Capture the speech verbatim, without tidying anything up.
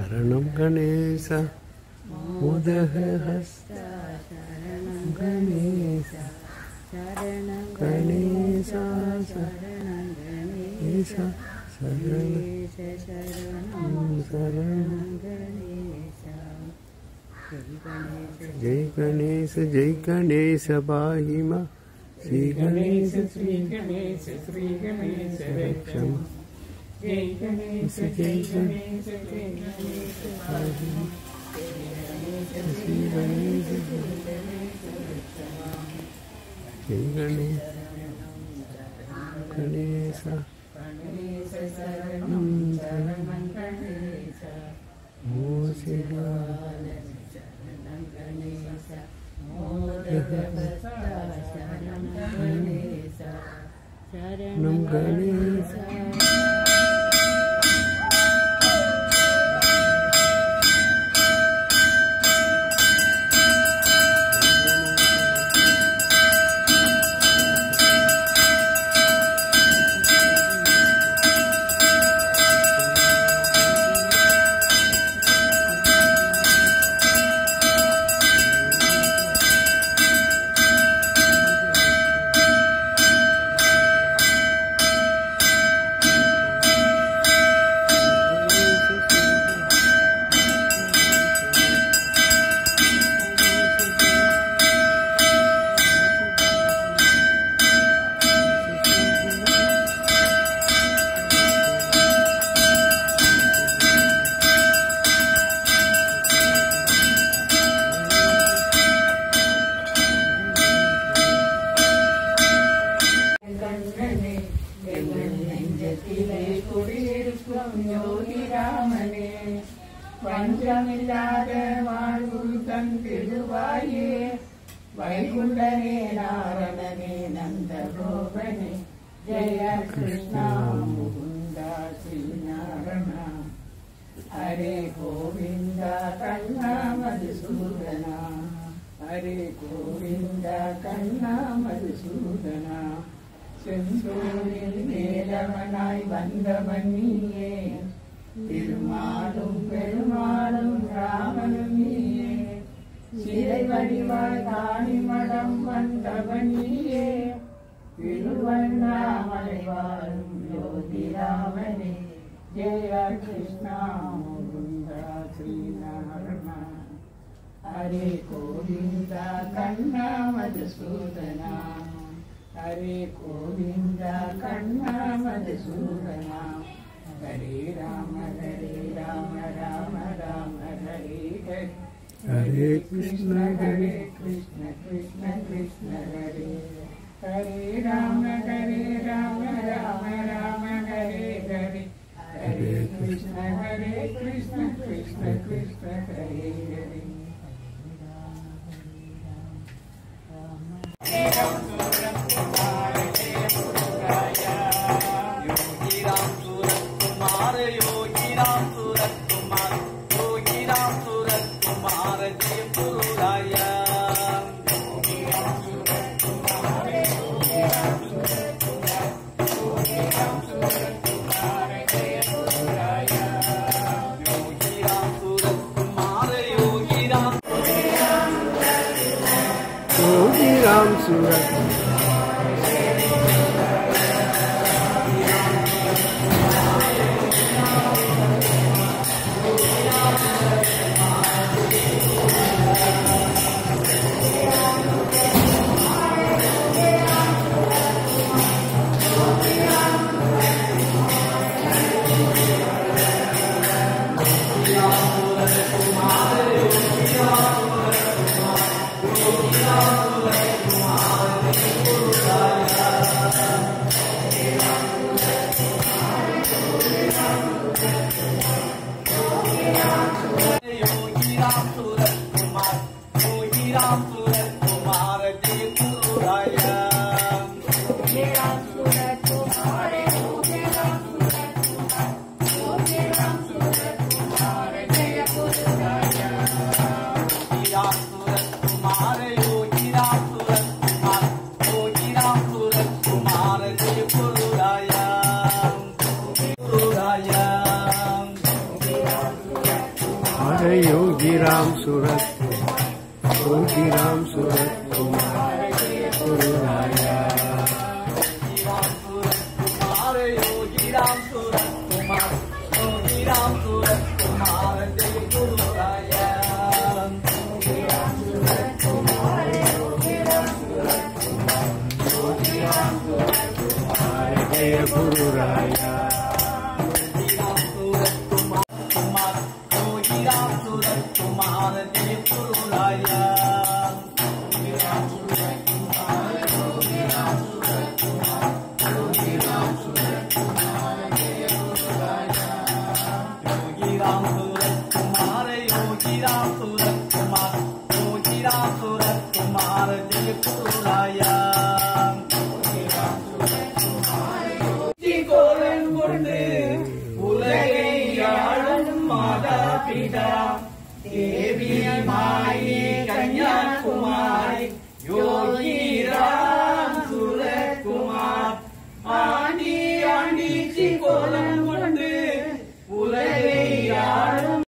Sharanam Ganesha, Mudahasta, Sharanam Ganesha, Sharanam Ganesha, Sharanam Ganesha, Sharanam Ganesha, Jai Ganesha, Jai Ganesha, Bahima, Sri Ganesha, Sri Ganesha, Sri Ganesha, Rakshama. Jai Ganesha, Jai Ganesha, Jai Ganesha, Bhagini. Sri Ganesha, Jai Ganesha, Ganesha, Ganesha, Saranam, Saranam, Ganesha. Mo Shiva, Saranam, Ganesha. Mo Devata, Saranam, Ganesha. Saranam, Ganesha. Vaikundane, Narada, Nanda, Govane, Jaya Krishna, Govinda, Narada, Hare Govinda, Krishna, Madhusudana, Hare Govinda, Krishna, Madhusudana, Sensorin, Vedamanai, Bandamaniye, Tirumalum, Perumalum, Ramanamiye. Sirai Vadiva Thani Madam Vandavaniye Viluvanna Malivarum Yodhi Ramani Jaya Krishna Murunda Sri Narama Hare Govinda Kanna Madhusudana Hare Govinda Kanna Madhusudana Hare Rama Hare Rama Rama Rama Hare Hare Hare Krishna, Hare Krishna, Krishna Krishna, Hare Hare Rama, Hare Rama, Rama Rama, Hare Hare Hare Krishna, Hare Krishna, Krishna Krishna, Hare Hare Puraya, Puraya, Puraya, नाथ योगी राम सूरत योगी राम सूरत तुम्हारे गुरु आया। योगी राम सूरत कुमार योगी राम सूरत कुमार गुरु आया। गुरु राया Yogi Ram Surat Kumar, Ani Ani Chikolan.